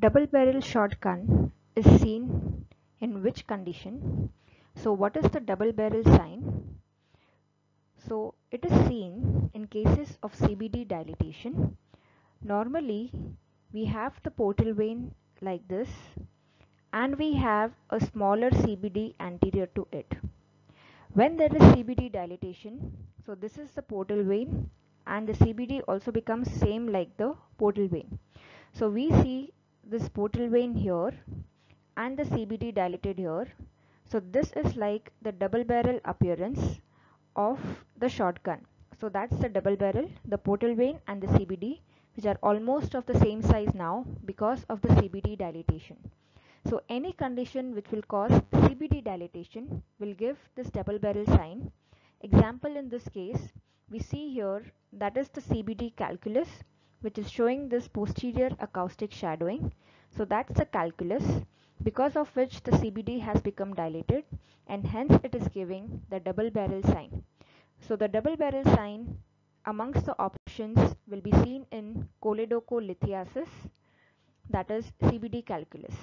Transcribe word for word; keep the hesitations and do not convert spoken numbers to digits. Double-barrel shotgun is seen in which condition? So what is the double-barrel sign? So it is seen in cases of C B D dilatation. Normally we have the portal vein like this and we have a smaller C B D anterior to it. When there is C B D dilatation, so this is the portal vein and the C B D also becomes same like the portal vein. So we see this portal vein here and the C B D dilated here. So this is like the double barrel appearance of the shotgun. So that's the double barrel, the portal vein and the C B D, which are almost of the same size now because of the C B D dilatation. So any condition which will cause C B D dilatation will give this double barrel sign. Example, in this case we see here, that is the C B D calculus, which is showing this posterior acoustic shadowing. So that's the calculus because of which the C B D has become dilated and hence it is giving the double barrel sign. So the double barrel sign amongst the options will be seen in choledocolithiasis, that is C B D calculus.